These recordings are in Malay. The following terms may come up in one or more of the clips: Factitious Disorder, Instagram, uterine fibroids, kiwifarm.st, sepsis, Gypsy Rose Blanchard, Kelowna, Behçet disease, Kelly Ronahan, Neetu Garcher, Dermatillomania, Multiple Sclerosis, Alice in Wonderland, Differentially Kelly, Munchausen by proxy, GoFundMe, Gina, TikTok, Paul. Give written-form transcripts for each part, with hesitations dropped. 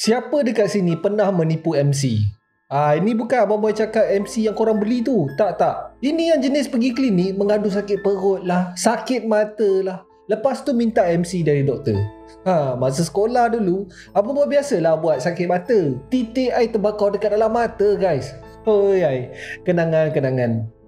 Siapa dekat sini pernah menipu MC? Ini bukan abang boy cakap MC yang korang beli tu. Tak. Ini yang jenis pergi klinik mengadu sakit perut lah, sakit mata lah. Lepas tu minta MC dari doktor. Masa sekolah dulu, abang boy biasalah buat sakit mata. Titik air terbakar dekat dalam mata guys. Kenangan-kenangan.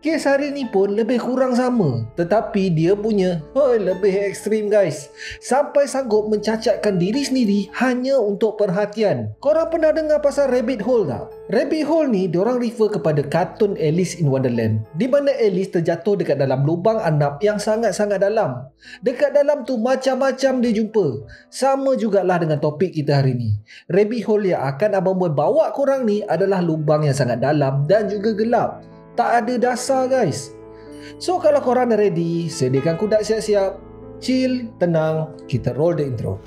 Kes hari ni pun lebih kurang sama, tetapi dia punya lebih ekstrim guys. Sampai sanggup mencacatkan diri sendiri hanya untuk perhatian. Korang pernah dengar pasal rabbit hole tak? Rabbit hole ni diorang refer kepada kartun Alice in Wonderland, di mana Alice terjatuh dekat dalam lubang anap yang sangat-sangat dalam. Dekat dalam tu macam-macam dia jumpa. Sama jugalah dengan topik kita hari ni. Rabbit hole yang akan abang boy bawa korang ni adalah lubang yang sangat dalam dan juga gelap. Tak ada dasar guys. So kalau korang dah ready, sediakan kudat siap-siap, chill, tenang, kita roll the intro.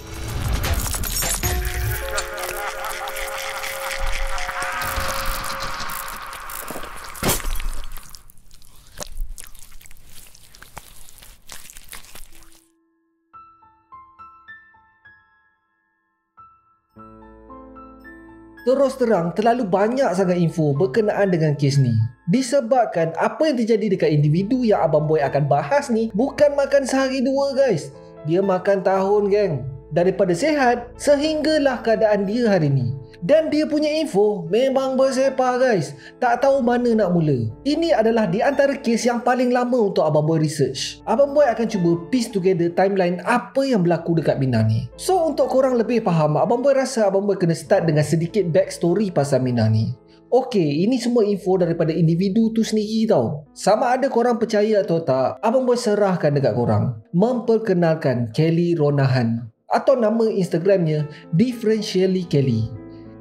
Terus terang, terlalu banyak sangat info berkenaan dengan kes ni. Disebabkan apa yang terjadi dekat individu yang abang boy akan bahas ni bukan makan sehari dua guys. Dia makan tahun geng. Daripada sihat, sehinggalah keadaan dia hari ni. Dan dia punya info memang bersepah guys. Tak tahu mana nak mula. Ini adalah di antara kes yang paling lama untuk abang boy research. Abang boy akan cuba piece together timeline apa yang berlaku dekat Mina ni. So untuk korang lebih faham, abang boy rasa abang boy kena start dengan sedikit backstory pasal Mina ni. Okey, ini semua info daripada individu tu sendiri tau. Sama ada korang percaya atau tak, abang boy serahkan dekat korang. Memperkenalkan Kelly Ronahan, atau nama Instagramnya Differentially Kelly.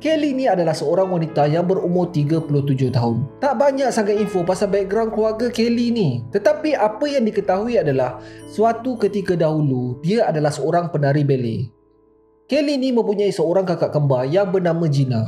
Kelly ni adalah seorang wanita yang berumur 37 tahun. Tak banyak sangat info pasal background keluarga Kelly ni. Tetapi apa yang diketahui adalah suatu ketika dahulu, dia adalah seorang penari ballet. Kelly ni mempunyai seorang kakak kembar yang bernama Gina.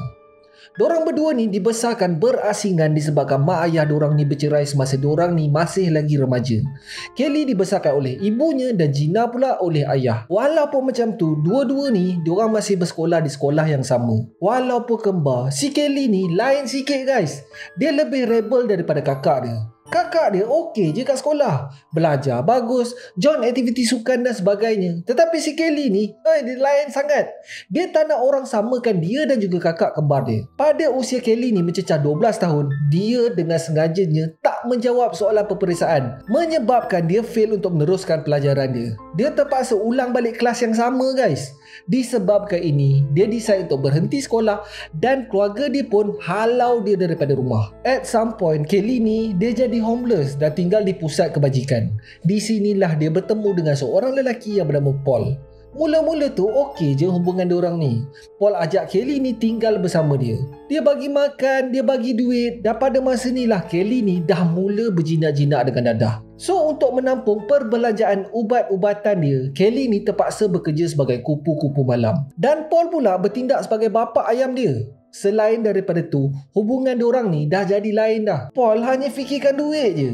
Dorang berdua ni dibesarkan berasingan disebabkan mak ayah dorang ni bercerai semasa dorang ni masih lagi remaja. Kelly dibesarkan oleh ibunya dan Gina pula oleh ayah. Walaupun macam tu, dua-dua ni dorang masih bersekolah di sekolah yang sama. Walaupun kembar, si Kelly ni lain sikit guys. Dia lebih rebel daripada kakak dia. Kakak dia okey je kat sekolah, belajar bagus, join aktiviti sukan dan sebagainya. Tetapi si Kelly ni, dia lain sangat. Dia tak nak orang samakan dia dan juga kakak kembar dia. Pada usia Kelly ni mencecah 12 tahun, dia dengan sengajanya tak menjawab soalan peperiksaan, menyebabkan dia fail untuk meneruskan pelajaran dia. Dia terpaksa ulang balik kelas yang sama guys. Disebabkan ini, dia decide untuk berhenti sekolah dan keluarga dia pun halau dia daripada rumah. At some point, Kelly ni dia jadi homeless dan tinggal di pusat kebajikan. Di sinilah dia bertemu dengan seorang lelaki yang bernama Paul. Mula-mula tu okey je hubungan diorang ni. Paul ajak Kelly ni tinggal bersama dia. Dia bagi makan, dia bagi duit. Dan pada masa ni lah Kelly ni dah mula berjinak-jinak dengan dadah. So untuk menampung perbelanjaan ubat-ubatan dia, Kelly ni terpaksa bekerja sebagai kupu-kupu malam. Dan Paul pula bertindak sebagai bapa ayam dia. Selain daripada tu, hubungan diorang ni dah jadi lain dah. Paul hanya fikirkan duit je.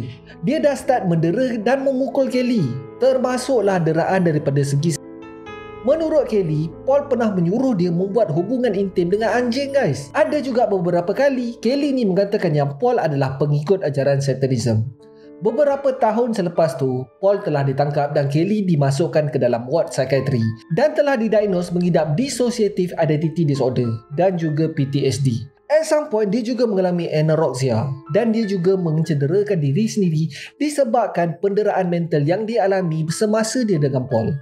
Dia dah start mendera dan memukul Kelly. Termasuklah deraan daripada segi. Menurut Kelly, Paul pernah menyuruh dia membuat hubungan intim dengan anjing guys. Ada juga beberapa kali Kelly ni mengatakan yang Paul adalah pengikut ajaran satanism. Beberapa tahun selepas tu, Paul telah ditangkap dan Kelly dimasukkan ke dalam ward psikiatri dan telah didiagnos mengidap Dissociative Identity Disorder dan juga PTSD. At some point, dia juga mengalami anorexia dan dia juga mencederakan diri sendiri disebabkan penderaan mental yang dialami semasa dia dengan Paul.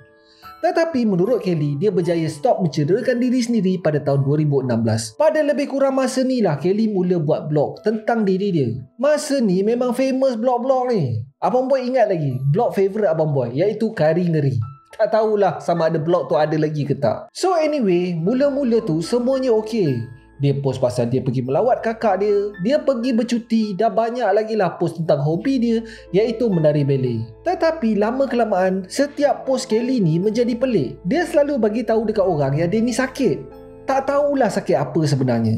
Tetapi menurut Kelly, dia berjaya stop mencederakan diri sendiri pada tahun 2016. Pada lebih kurang masa ni lah Kelly mula buat blog tentang diri dia. Masa ni memang famous blog-blog ni. Abang boy ingat lagi blog favourite abang boy, iaitu Kari Ngeri. Tak tahulah sama ada blog tu ada lagi ke tak. So anyway, mula-mula tu semuanya okey. Dia post pasal dia pergi melawat kakak dia, dia pergi bercuti dan banyak lagi lah post tentang hobi dia iaitu menari ballet. Tetapi lama kelamaan, setiap post Kelly ni menjadi pelik. Dia selalu bagi tahu dekat orang yang dia ni sakit. Tak tahulah sakit apa sebenarnya.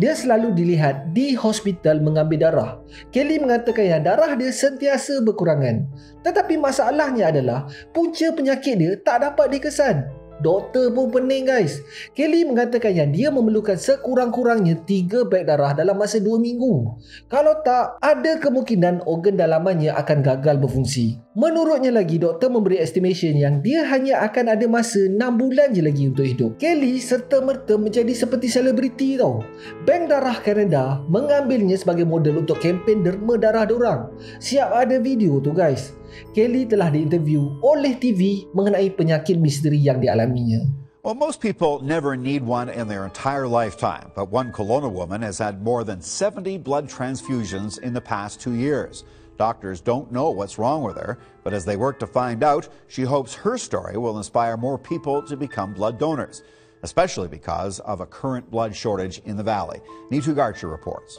Dia selalu dilihat di hospital mengambil darah. Kelly mengatakan yang darah dia sentiasa berkurangan. Tetapi masalahnya adalah punca penyakit dia tak dapat dikesan. Doktor pun pening guys. Kelly mengatakan yang dia memerlukan sekurang-kurangnya 3 beg darah dalam masa 2 minggu. Kalau tak, ada kemungkinan organ dalamannya akan gagal berfungsi. Menurutnya lagi, doktor memberi estimation yang dia hanya akan ada masa 6 bulan je lagi untuk hidup. Kelly serta-merta menjadi seperti selebriti tau. Bank Darah Kanada mengambilnya sebagai model untuk kempen derma darah dorang. Siap ada video tu guys. Kelly telah diinterview oleh TV mengenai penyakit misteri yang dialaminya. Well, most people never need one in their entire lifetime, but one Kelowna woman has had more than 70 blood transfusions in the past 2 years. Doctors don't know what's wrong with her, but as they work to find out, she hopes her story will inspire more people to become blood donors, especially because of a current blood shortage in the valley. Neetu Garcher reports.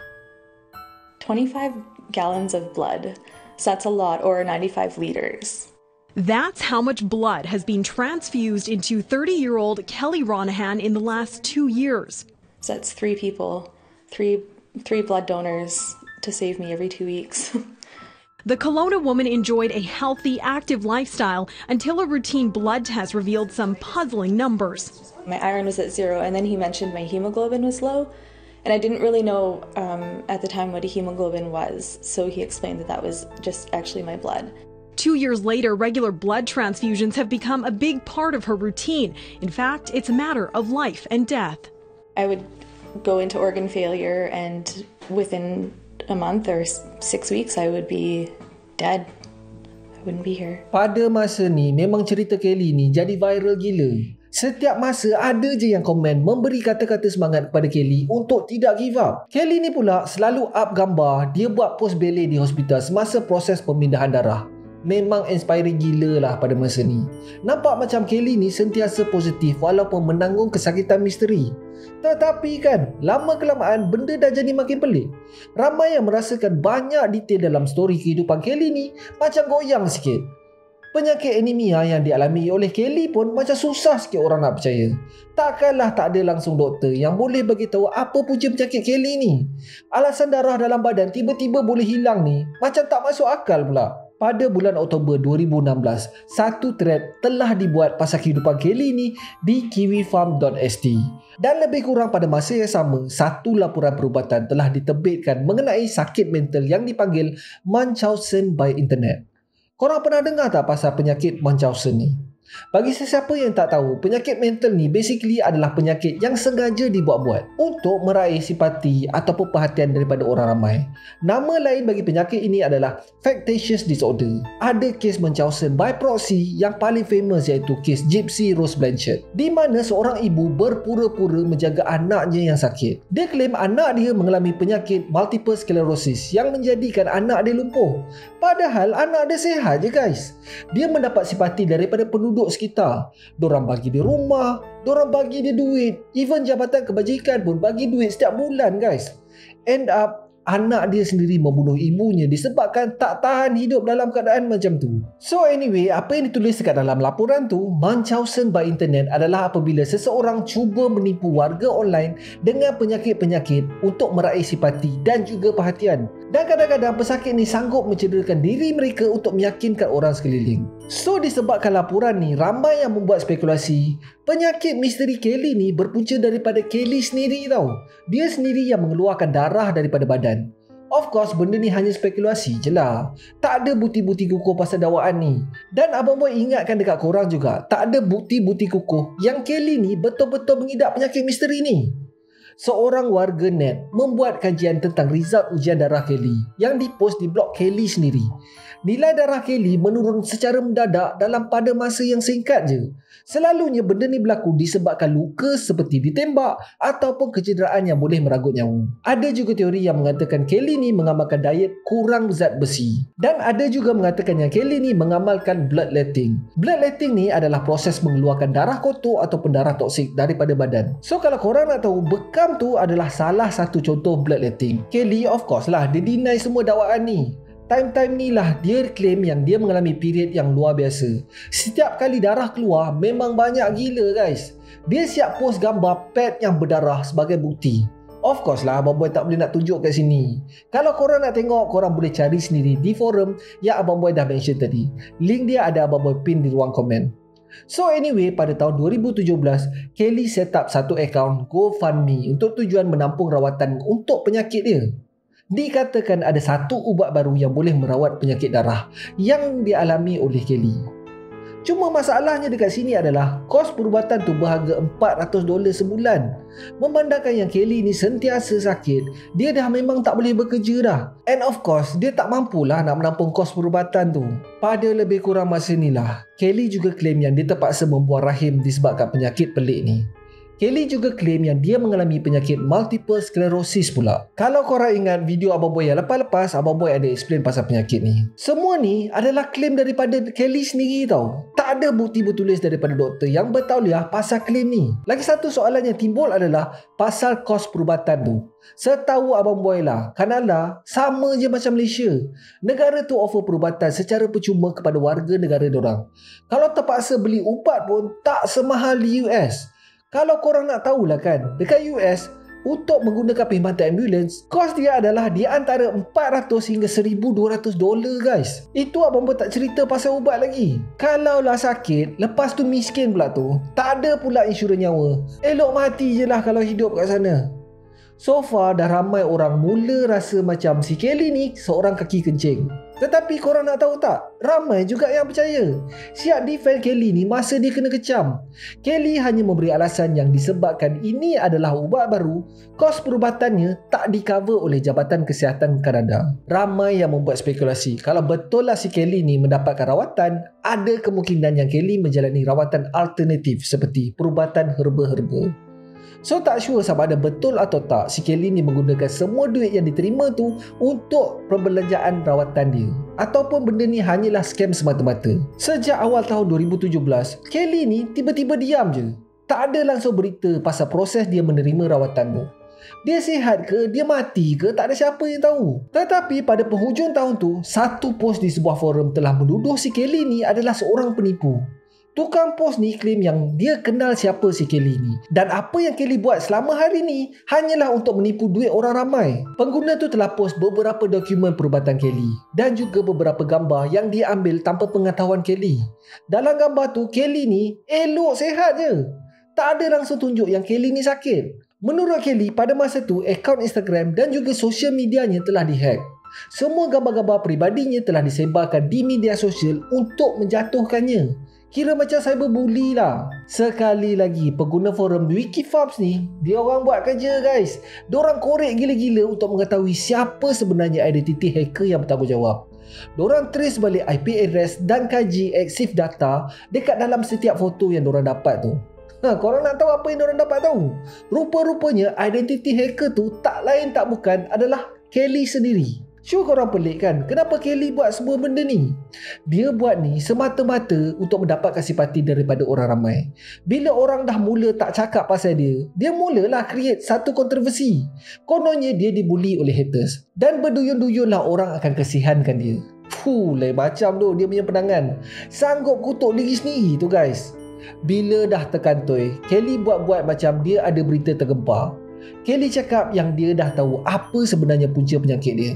25 gallons of blood. So that's a lot, or 95 liters. That's how much blood has been transfused into 30-year-old Kelly Ronahan in the last 2 years. So that's 3 people, three blood donors to save me every 2 weeks. The Kelowna woman enjoyed a healthy, active lifestyle until a routine blood test revealed some puzzling numbers. My iron was at 0, and then he mentioned my hemoglobin was low. And I didn't really know at the time what a hemoglobin was, so he explained that that was just actually my blood. 2 years later, regular blood transfusions have become a big part of her routine. In fact, it's a matter of life and death. I would go into organ failure, and within a month or 6 weeks, I would be dead. I wouldn't be here. Pada masa ni, memang cerita Kelly ni jadi viral gila. Setiap masa ada je yang komen memberi kata-kata semangat kepada Kelly untuk tidak give up. Kelly ni pula selalu up gambar dia buat post ballet di hospital semasa proses pemindahan darah. Memang inspiring gila lah pada masa ni. Nampak macam Kelly ni sentiasa positif walaupun menanggung kesakitan misteri. Tetapi kan, lama kelamaan benda dah jadi makin pelik. Ramai yang merasakan banyak detail dalam story kehidupan Kelly ni macam goyang sikit. Penyakit anemia yang dialami oleh Kelly pun macam susah sikit orang nak percaya. Takkanlah tak ada langsung doktor yang boleh beritahu apa punca penyakit Kelly ni. Alasan darah dalam badan tiba-tiba boleh hilang ni macam tak masuk akal pula. Pada bulan Oktober 2016, satu thread telah dibuat pasal kehidupan Kelly ni di kiwifarm.st. Dan lebih kurang pada masa yang sama, satu laporan perubatan telah diterbitkan mengenai sakit mental yang dipanggil Munchausen by internet. Korang pernah dengar tak pasal penyakit Munchausen ni? Bagi sesiapa yang tak tahu, penyakit mental ni basically adalah penyakit yang sengaja dibuat-buat untuk meraih simpati ataupun perhatian daripada orang ramai. Nama lain bagi penyakit ini adalah Factitious Disorder. Ada kes Munchausen by proxy yang paling famous iaitu kes Gypsy Rose Blanchard, di mana seorang ibu berpura-pura menjaga anaknya yang sakit. Dia claim anak dia mengalami penyakit Multiple Sclerosis yang menjadikan anak dia lumpuh. Padahal anak dia sihat je guys. Dia mendapat simpati daripada penduduk sekitar. Diorang bagi dia rumah, diorang bagi dia duit. Even Jabatan Kebajikan pun bagi duit setiap bulan guys. End up, anak dia sendiri membunuh ibunya disebabkan tak tahan hidup dalam keadaan macam tu. So anyway, apa yang ditulis dekat dalam laporan tu, Munchausen by internet adalah apabila seseorang cuba menipu warga online dengan penyakit-penyakit untuk meraih simpati dan juga perhatian. Dan kadang-kadang pesakit ni sanggup mencederakan diri mereka untuk meyakinkan orang sekeliling. So disebabkan laporan ni, ramai yang membuat spekulasi penyakit misteri Kelly ni berpunca daripada Kelly sendiri tau. Dia sendiri yang mengeluarkan darah daripada badan. Of course, benda ni hanya spekulasi je lah. Tak ada bukti-bukti kukuh pasal dakwaan ni. Dan Abang Boy ingatkan dekat korang juga, tak ada bukti-bukti kukuh yang Kelly ni betul-betul mengidap penyakit misteri ni. Seorang warga net membuat kajian tentang result ujian darah Kelly yang dipost di blog Kelly sendiri. Nilai darah Kelly menurun secara mendadak dalam pada masa yang singkat je. Selalunya benda ni berlaku disebabkan luka seperti ditembak ataupun kecederaan yang boleh meragut nyawa. Ada juga teori yang mengatakan Kelly ni mengamalkan diet kurang zat besi. Dan ada juga mengatakan yang Kelly ni mengamalkan bloodletting. Bloodletting ni adalah proses mengeluarkan darah kotor ataupun darah toksik daripada badan. So kalau korang nak tahu, bekam tu adalah salah satu contoh bloodletting. Kelly of course lah, dia deny semua dakwaan ni. Time-time ni lah dia claim yang dia mengalami period yang luar biasa. Setiap kali darah keluar memang banyak gila guys. Dia siap post gambar pad yang berdarah sebagai bukti. Of course lah, Abang Boy tak boleh nak tunjuk kat sini. Kalau korang nak tengok, korang boleh cari sendiri di forum yang Abang Boy dah mention tadi. Link dia ada Abang Boy pin di ruang komen. So anyway, pada tahun 2017, Kelly set up satu akaun GoFundMe untuk tujuan menampung rawatan untuk penyakit dia. Dikatakan ada satu ubat baru yang boleh merawat penyakit darah yang dialami oleh Kelly. Cuma masalahnya dekat sini adalah kos perubatan tu berharga $400 sebulan. Memandangkan yang Kelly ni sentiasa sakit, dia dah memang tak boleh bekerja dah. And of course, dia tak mampulah nak menampung kos perubatan tu. Pada lebih kurang masa ni lah, Kelly juga claim yang dia terpaksa membuang rahim disebabkan penyakit pelik ni. Kelly juga claim yang dia mengalami penyakit Multiple Sclerosis pula. Kalau korang ingat video Abang Boy yang lepas-lepas, Abang Boy ada explain pasal penyakit ni. Semua ni adalah claim daripada Kelly sendiri tau. Tak ada bukti bertulis daripada doktor yang bertauliah pasal claim ni. Lagi satu soalan yang timbul adalah pasal kos perubatan tu. Setahu Abang Boy lah, Kanada sama je macam Malaysia. Negara tu offer perubatan secara percuma kepada warga negara dorang. Kalau terpaksa beli ubat pun tak semahal di US. Kalau korang nak tahulah kan, dekat US, untuk menggunakan perkhidmatan ambulans, kos dia adalah di antara $400 hingga $1,200 guys. Itu Abang Boy tak cerita pasal ubat lagi. Kalaulah sakit, lepas tu miskin pula tu, tak ada pula insurans nyawa. Elok mati je lah kalau hidup kat sana. So far, dah ramai orang mula rasa macam si Kelly ni seorang kaki kencing. Tetapi korang nak tahu tak? Ramai juga yang percaya. Siap defend Kelly ni masa dia kena kecam. Kelly hanya memberi alasan yang disebabkan ini adalah ubat baru, kos perubatannya tak di-cover oleh Jabatan Kesihatan Kanada. Ramai yang membuat spekulasi kalau betul lah si Kelly ni mendapatkan rawatan, ada kemungkinan yang Kelly menjalani rawatan alternatif seperti perubatan herba-herba. So tak sure sama ada betul atau tak si Kelly ni menggunakan semua duit yang diterima tu untuk perbelanjaan rawatan dia, ataupun benda ni hanyalah scam semata-mata. Sejak awal tahun 2017, Kelly ni tiba-tiba diam je. Tak ada langsung berita pasal proses dia menerima rawatan tu. Dia sihat ke, dia mati ke, tak ada siapa yang tahu. Tetapi pada penghujung tahun tu, satu post di sebuah forum telah menuduh si Kelly ni adalah seorang penipu. Tukang pos ni claim yang dia kenal siapa si Kelly ni, dan apa yang Kelly buat selama hari ni hanyalah untuk menipu duit orang ramai. Pengguna tu telah post beberapa dokumen perubatan Kelly dan juga beberapa gambar yang dia ambil tanpa pengetahuan Kelly. Dalam gambar tu, Kelly ni elok sehat je. Tak ada langsung tunjuk yang Kelly ni sakit. Menurut Kelly, pada masa tu akaun Instagram dan juga sosial medianya telah dihack. Semua gambar-gambar peribadinya telah disebarkan di media sosial untuk menjatuhkannya. Kira macam cyberbully lah. Sekali lagi, pengguna forum Wikifarms ni, dia orang buat kerja guys. Diorang korek gila-gila untuk mengetahui siapa sebenarnya identiti hacker yang bertanggungjawab. Diorang trace balik IP address dan kaji active data dekat dalam setiap foto yang diorang dapat tu. Korang nak tahu apa yang diorang dapat tahu? Rupa-rupanya identiti hacker tu tak lain tak bukan adalah Kelly sendiri. Sure korang pelik kan? Kenapa Kelly buat semua benda ni? Dia buat ni semata-mata untuk mendapatkan simpati daripada orang ramai. Bila orang dah mula tak cakap pasal dia, dia mulalah create satu kontroversi. Kononnya dia dibuli oleh haters. Dan berduyun-duyunlah orang akan kesihankan dia. Fuh, lain macam tu dia punya penangan. Sanggup kutuk diri sendiri tu guys. Bila dah terkantoi, Kelly buat-buat macam dia ada berita tergempar. Kelly cakap yang dia dah tahu apa sebenarnya punca penyakit dia.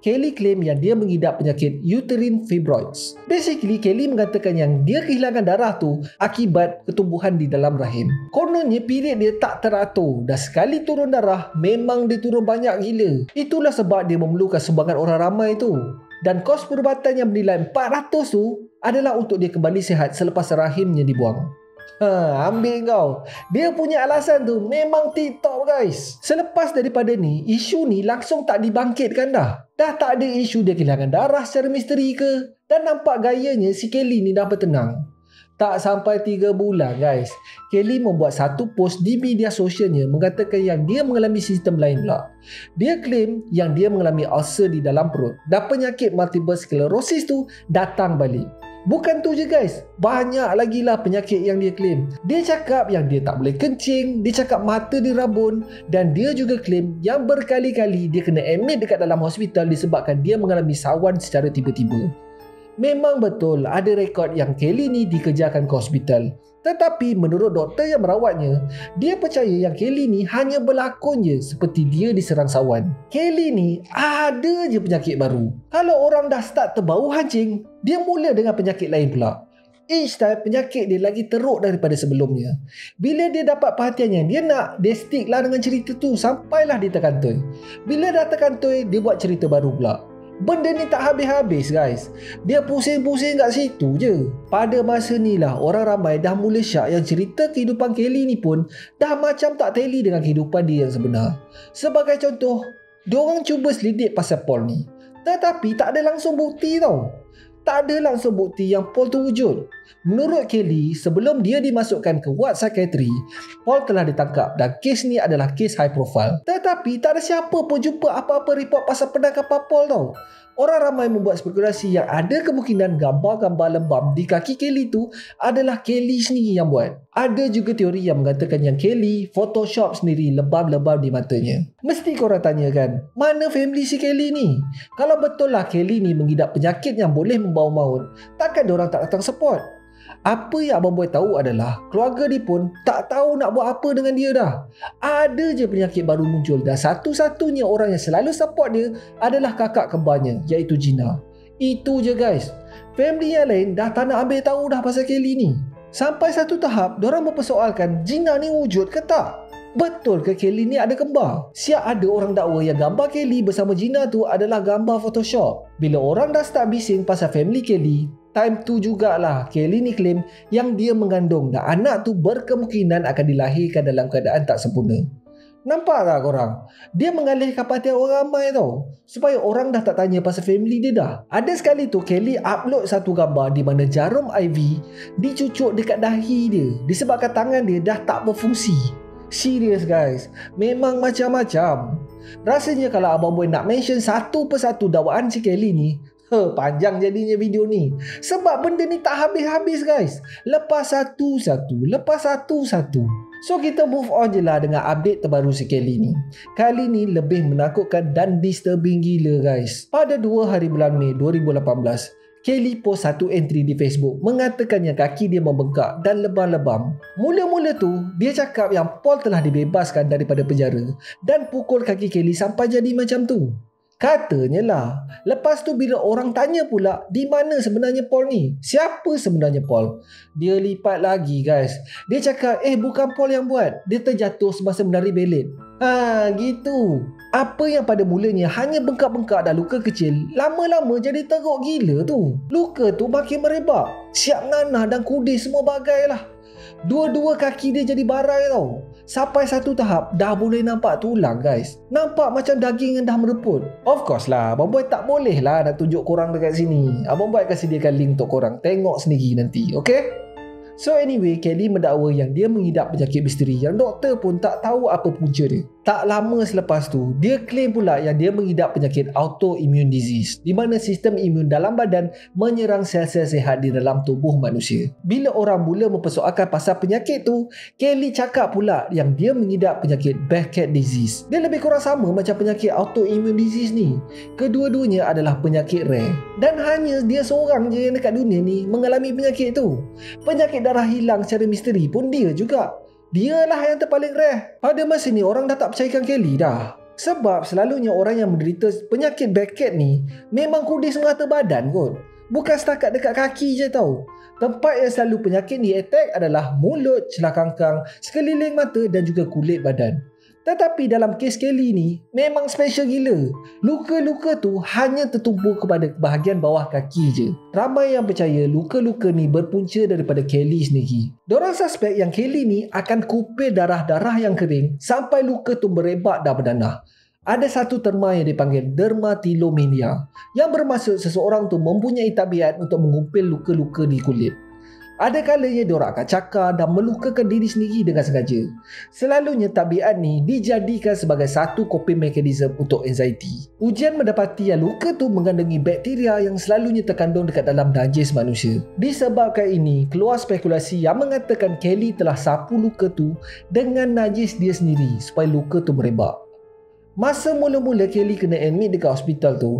Kelly claim yang dia mengidap penyakit uterine fibroids. Basically, Kelly mengatakan yang dia kehilangan darah tu akibat ketumbuhan di dalam rahim. Kononnya period dia tak teratur. Dah sekali turun darah, memang dia turun banyak gila. Itulah sebab dia memerlukan sumbangan orang ramai tu. Dan kos perubatan yang bernilai $400 tu adalah untuk dia kembali sihat selepas rahimnya dibuang. Ambil kau. Dia punya alasan tu memang TikTok guys. Selepas daripada ni, isu ni langsung tak dibangkitkan dah. Dah tak ada isu dia kehilangan darah secara misteri ke. Dan nampak gayanya si Kelly ni dah bertenang. Tak sampai 3 bulan guys, Kelly membuat satu post di media sosialnya mengatakan yang dia mengalami sistem lain pula. Dia claim yang dia mengalami ulcer di dalam perut dan penyakit multiple sclerosis tu datang balik. Bukan tu je guys, banyak lagi lah penyakit yang dia claim. Dia cakap yang dia tak boleh kencing, dia cakap mata dia rabun, dan dia juga claim yang berkali-kali dia kena admit dekat dalam hospital disebabkan dia mengalami sawan secara tiba-tiba. Memang betul ada rekod yang Kelly ni dikejarkan ke hospital. Tetapi menurut doktor yang merawatnya, dia percaya yang Kelly ni hanya berlakon je seperti dia diserang sawan. Kelly ni ada je penyakit baru. Kalau orang dah start terbau hancing, dia mula dengan penyakit lain pula. Inch penyakit dia lagi teruk daripada sebelumnya. Bila dia dapat perhatiannya, dia nak, dia stick lah dengan cerita tu sampailah dia terkantoi. Bila dah terkantoi, dia buat cerita baru pula. Benda ni tak habis-habis guys. Dia pusing-pusing kat situ je. Pada masa ni lah orang ramai dah mula syak yang cerita kehidupan Kelly ni pun dah macam tak teli dengan kehidupan dia yang sebenar. Sebagai contoh, diorang cuba selidik pasal Paul ni, tetapi tak ada langsung bukti tau. Tak ada langsung bukti yang Paul tu wujud. Menurut Kelly, sebelum dia dimasukkan ke ward psikiatri, Paul telah ditangkap dan kes ni adalah kes high profile. Tetapi tak ada siapa pun jumpa apa-apa report pasal penangkapan Paul tau. Orang ramai membuat spekulasi yang ada kemungkinan gambar-gambar lembam di kaki Kelly tu adalah Kelly sendiri yang buat. Ada juga teori yang mengatakan yang Kelly photoshop sendiri lebam-lebam di matanya. Mesti korang tanya kan, mana family si Kelly ni? Kalau betul lah Kelly ni mengidap penyakit yang boleh membawa maut, takkan diorang tak datang support? Apa yang Abang Boy tahu adalah keluarga dia pun tak tahu nak buat apa dengan dia dah. Ada je penyakit baru muncul dan satu-satunya orang yang selalu support dia adalah kakak kembarnya, iaitu Gina. Itu je guys. Family yang lain dah tak nak ambil tahu dah pasal Kelly ni. Sampai satu tahap diorang mempersoalkan Gina ni wujud ke tak? Betul ke Kelly ni ada kembar? Siap ada orang dakwa yang gambar Kelly bersama Gina tu adalah gambar Photoshop. Bila orang dah start bising pasal family Kelly, time tu jugalah Kelly ni claim yang dia mengandung dan anak tu berkemungkinan akan dilahirkan dalam keadaan tak sempurna. Nampak tak korang? Dia mengalihkan perhatian orang ramai tau, supaya orang dah tak tanya pasal family dia dah. Ada sekali tu Kelly upload satu gambar di mana jarum IV dicucuk dekat dahi dia disebabkan tangan dia dah tak berfungsi. Serius guys, memang macam-macam. Rasanya kalau Abang Boy nak mention satu persatu dakwaan si Kelly ni, panjang jadinya video ni. Sebab benda ni tak habis-habis guys. Lepas satu-satu, lepas satu-satu. So kita move on je lah dengan update terbaru si Kelly ni. Kali ni lebih menakutkan dan disturbing gila guys. Pada 2 hari bulan Mei 2018, Kelly post satu entry di Facebook mengatakan yang kaki dia membengkak dan lebam-lebam. Mula-mula tu dia cakap yang Paul telah dibebaskan daripada penjara dan pukul kaki Kelly sampai jadi macam tu. Katanya lah. Lepas tu bila orang tanya pula di mana sebenarnya Paul ni, siapa sebenarnya Paul, dia lipat lagi guys. Dia cakap bukan Paul yang buat, dia terjatuh semasa menari belet. Gitu. Apa yang pada mulanya hanya bengkak-bengkak dan luka kecil, lama-lama jadi teruk gila tu. Luka tu makin merebak, siap nanah dan kudis semua bagai lah. Dua-dua kaki dia jadi barai tau. Sampai satu tahap dah boleh nampak tulang guys. Nampak macam daging yang dah mereput. Of course lah, Abang Boy tak boleh lah nak tunjuk korang dekat sini. Abang Boy akan sediakan link untuk korang, tengok sendiri nanti, okay? So anyway, Kelly mendakwa yang dia mengidap penyakit misteri yang doktor pun tak tahu apa punca dia. Tak lama selepas tu, dia claim pula yang dia mengidap penyakit autoimmune disease, di mana sistem imun dalam badan menyerang sel-sel sihat di dalam tubuh manusia. Bila orang mula mempersoalkan pasal penyakit tu, Kelly cakap pula yang dia mengidap penyakit Behçet disease. Dia lebih kurang sama macam penyakit autoimmune disease ni. Kedua-duanya adalah penyakit rare dan hanya dia seorang je yang dekat dunia ni mengalami penyakit tu. Penyakit darah hilang secara misteri pun dia juga. Dialah yang terpaling rare. Pada masa ni orang dah tak percayakan Kelly dah. Sebab selalunya orang yang menderita penyakit Behçet ni memang kudis merata badan kot. Bukan setakat dekat kaki je tau. Tempat yang selalu penyakit ni attack adalah mulut, celah kangkang, sekeliling mata dan juga kulit badan. Tetapi dalam kes Kelly ni memang special gila. Luka-luka tu hanya tertumpu kepada bahagian bawah kaki je. Ramai yang percaya luka-luka ni berpunca daripada Kelly sendiri. Diorang suspek yang Kelly ni akan kupir darah-darah yang kering sampai luka tu merebak dan berdanah. Ada satu terma yang dipanggil Dermatillomania, yang bermaksud seseorang tu mempunyai tabiat untuk mengumpil luka-luka di kulit. Ada kalanya diorang akan cakar dan melukakan diri sendiri dengan sengaja. Selalunya tabiat ni dijadikan sebagai satu coping mechanism untuk anxiety. Ujian mendapati yang luka tu mengandungi bakteria yang selalunya terkandung dekat dalam najis manusia. Disebabkan ini, keluar spekulasi yang mengatakan Kelly telah sapu luka tu dengan najis dia sendiri supaya luka tu merebak. Masa mula-mula Kelly kena admit dekat hospital tu,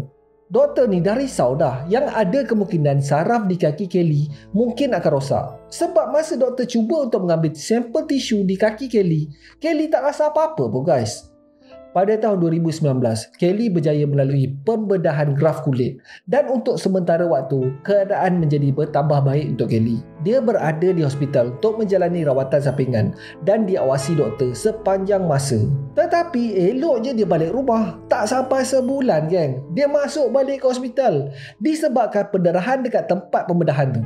doktor ni dah risau dah yang ada kemungkinan saraf di kaki Kelly mungkin akan rosak. Sebab masa doktor cuba untuk mengambil sampel tisu di kaki Kelly, Kelly tak rasa apa-apa pun guys. pada tahun 2019, Kelly berjaya melalui pembedahan graf kulit dan untuk sementara waktu, keadaan menjadi bertambah baik untuk Kelly. Dia berada di hospital untuk menjalani rawatan sampingan dan diawasi doktor sepanjang masa. Tetapi elok je dia balik rumah. Tak sampai sebulan, geng, dia masuk balik ke hospital disebabkan pendarahan dekat tempat pembedahan tu.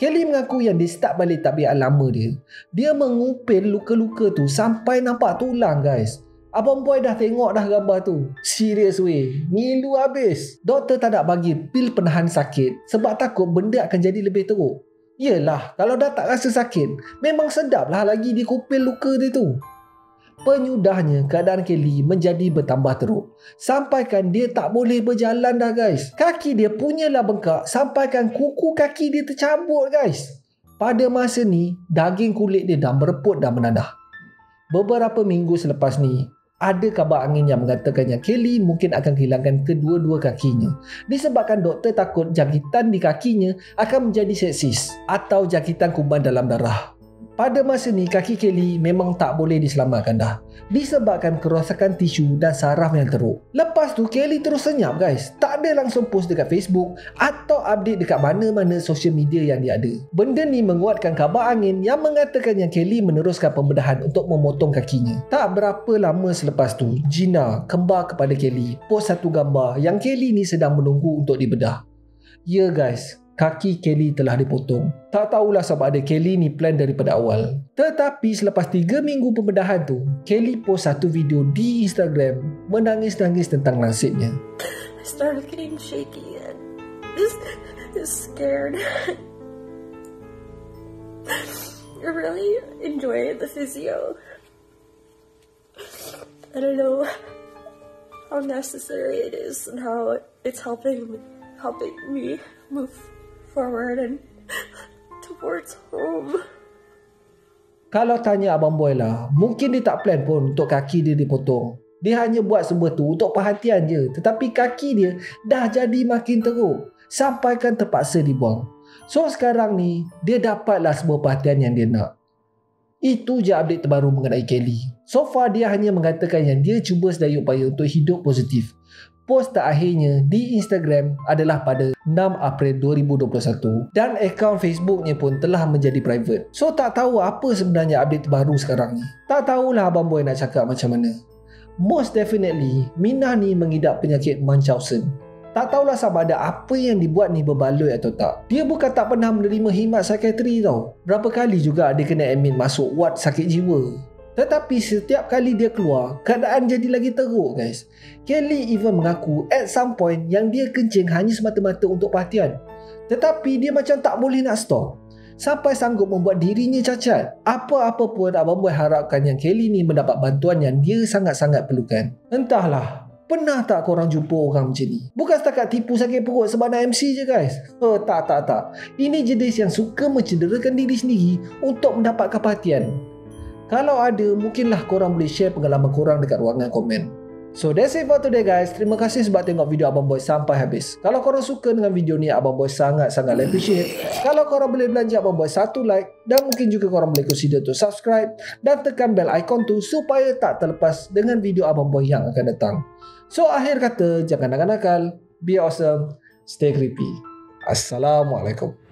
Kelly mengaku yang dia start balik tabiat lama dia. Dia mengupil luka-luka tu sampai nampak tulang, guys. Abang boy dah tengok dah gambar tu. Serius weh, ngilu habis. Doktor tak nak bagi pil penahan sakit sebab takut benda akan jadi lebih teruk. Yelah, kalau dah tak rasa sakit, memang sedap lah lagi dikupil luka dia tu. Penyudahnya, keadaan Kelly menjadi bertambah teruk. Sampaikan dia tak boleh berjalan dah, guys. Kaki dia punyalah bengkak, sampaikan kuku kaki dia tercabut, guys. Pada masa ni, daging kulit dia dah mereput dan menadah. Beberapa minggu selepas ni, ada kabar angin yang mengatakannya Kelly mungkin akan kehilangan kedua-dua kakinya disebabkan doktor takut jangkitan di kakinya akan menjadi sepsis atau jangkitan kuman dalam darah. Pada masa ni, kaki Kelly memang tak boleh diselamatkan dah disebabkan kerosakan tisu dan saraf yang teruk. Lepas tu, Kelly terus senyap, guys. Tak ada langsung post dekat Facebook atau update dekat mana-mana social media yang dia ada. Benda ni menguatkan kabar angin yang mengatakan yang Kelly meneruskan pembedahan untuk memotong kakinya. Tak berapa lama selepas tu, Gina, kembar kepada Kelly, post satu gambar yang Kelly ni sedang menunggu untuk dibedah. Ya, guys, kaki Kelly telah dipotong. Tak tahulah sebab ada Kelly ni plan daripada awal. Tetapi selepas 3 minggu pembedahan tu, Kelly post satu video di Instagram menangis-nangis tentang nasibnya. I started getting shaky and just scared. I really enjoyed the physio. I don't know how necessary it is and how it's helping me move forward and towards home. Kalau tanya abang boy lah, mungkin dia tak plan pun untuk kaki dia dipotong. Dia hanya buat semua tu untuk perhatian je. Tetapi kaki dia dah jadi makin teruk sampaikan terpaksa dibuang. So sekarang ni, dia dapatlah semua perhatian yang dia nak. Itu je update terbaru mengenai Kelly. So far dia hanya mengatakan yang dia cuba sedaya upaya untuk hidup positif. Post terakhirnya di Instagram adalah pada 6 April 2021 dan akaun Facebooknya pun telah menjadi private. So tak tahu apa sebenarnya update baru sekarang ni. Tak tahulah abang boy nak cakap macam mana. Most definitely Minah ni mengidap penyakit Munchausen. Tak tahulah sama ada apa yang dibuat ni berbaloi atau tak. Dia bukan tak pernah menerima khidmat psikiatri tau. Berapa kali juga dia kena admit masuk ward sakit jiwa. Tetapi setiap kali dia keluar, keadaan jadi lagi teruk, guys. Kelly even mengaku at some point yang dia kencing hanya semata-mata untuk perhatian. Tetapi dia macam tak boleh nak stop. Sampai sanggup membuat dirinya cacat. Apa-apa pun abang boy harapkan yang Kelly ni mendapat bantuan yang dia sangat-sangat perlukan. Entahlah, pernah tak korang jumpa orang macam ni? Bukan setakat tipu sakit perut sebab nak MC je, guys. Oh, tak. Ini jenis yang suka mencederakan diri sendiri untuk mendapatkan perhatian. Kalau ada, mungkinlah korang boleh share pengalaman korang dekat ruangan komen. So that's it for today, guys. Terima kasih sebab tengok video Abang Boy sampai habis. Kalau korang suka dengan video ni, Abang Boy sangat-sangat appreciate. Kalau korang boleh belanja Abang Boy satu like dan mungkin juga korang boleh consider to subscribe dan tekan bell icon tu supaya tak terlepas dengan video Abang Boy yang akan datang. So akhir kata, jangan nakal-nakal, be awesome, stay creepy. Assalamualaikum.